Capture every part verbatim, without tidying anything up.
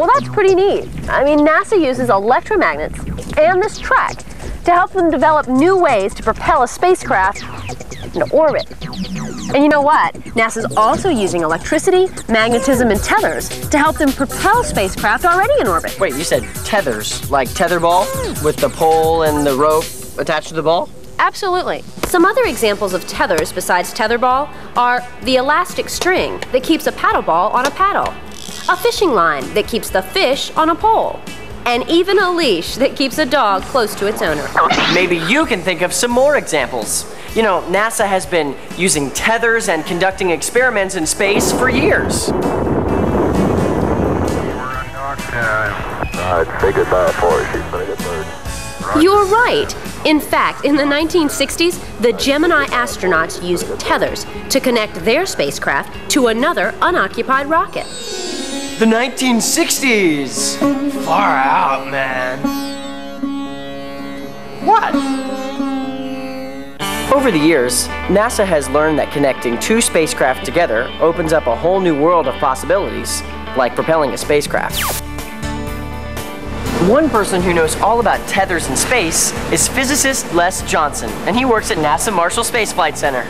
Well, that's pretty neat. I mean, NASA uses electromagnets and this track to help them develop new ways to propel a spacecraft into orbit. And you know what? NASA's also using electricity, magnetism, and tethers to help them propel spacecraft already in orbit. Wait, you said tethers, like tetherball with the pole and the rope attached to the ball? Absolutely. Some other examples of tethers besides tetherball are the elastic string that keeps a paddle ball on a paddle, a fishing line that keeps the fish on a pole, and even a leash that keeps a dog close to its owner. Maybe you can think of some more examples. You know, NASA has been using tethers and conducting experiments in space for years. You're right. In fact, in the nineteen sixties, the Gemini astronauts used tethers to connect their spacecraft to another unoccupied rocket. The nineteen sixties! Far out, man. What? Over the years, NASA has learned that connecting two spacecraft together opens up a whole new world of possibilities, like propelling a spacecraft. One person who knows all about tethers in space is physicist Les Johnson, and he works at NASA Marshall Space Flight Center.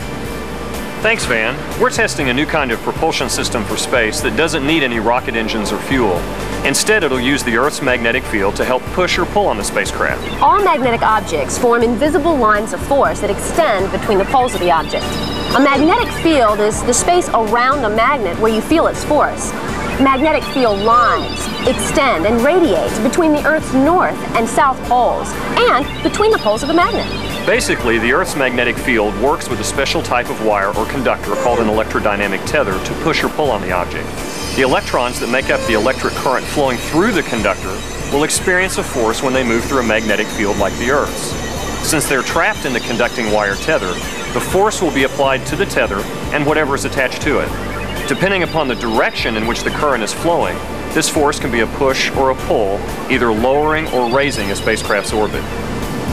Thanks, Van. We're testing a new kind of propulsion system for space that doesn't need any rocket engines or fuel. Instead, it'll use the Earth's magnetic field to help push or pull on the spacecraft. All magnetic objects form invisible lines of force that extend between the poles of the object. A magnetic field is the space around the magnet where you feel its force. Magnetic field lines extend and radiate between the Earth's north and south poles and between the poles of the magnet. Basically, the Earth's magnetic field works with a special type of wire or conductor called an electrodynamic tether to push or pull on the object. The electrons that make up the electric current flowing through the conductor will experience a force when they move through a magnetic field like the Earth's. Since they're trapped in the conducting wire tether, the force will be applied to the tether and whatever is attached to it. Depending upon the direction in which the current is flowing, this force can be a push or a pull, either lowering or raising a spacecraft's orbit.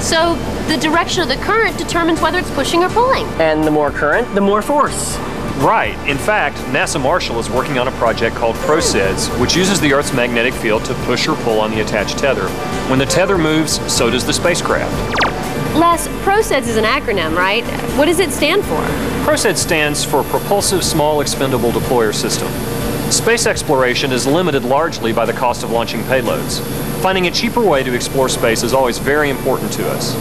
So the direction of the current determines whether it's pushing or pulling. And the more current, the more force. Right. In fact, NASA Marshall is working on a project called ProSEDS, which uses the Earth's magnetic field to push or pull on the attached tether. When the tether moves, so does the spacecraft. Les, ProSEDS is an acronym, right? What does it stand for? ProSEDS stands for Propulsive Small Expendable Deployer System. Space exploration is limited largely by the cost of launching payloads. Finding a cheaper way to explore space is always very important to us.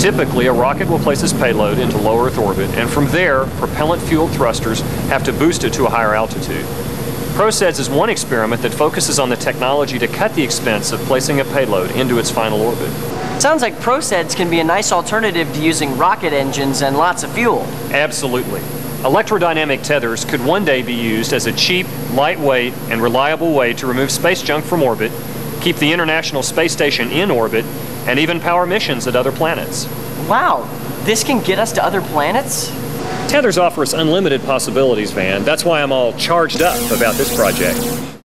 Typically, a rocket will place its payload into low Earth orbit, and from there, propellant-fueled thrusters have to boost it to a higher altitude. ProSEDS is one experiment that focuses on the technology to cut the expense of placing a payload into its final orbit. Sounds like ProSEDS can be a nice alternative to using rocket engines and lots of fuel. Absolutely. Electrodynamic tethers could one day be used as a cheap, lightweight, and reliable way to remove space junk from orbit, keep the International Space Station in orbit, and even power missions at other planets. Wow, this can get us to other planets? Tethers offer us unlimited possibilities, Van. That's why I'm all charged up about this project.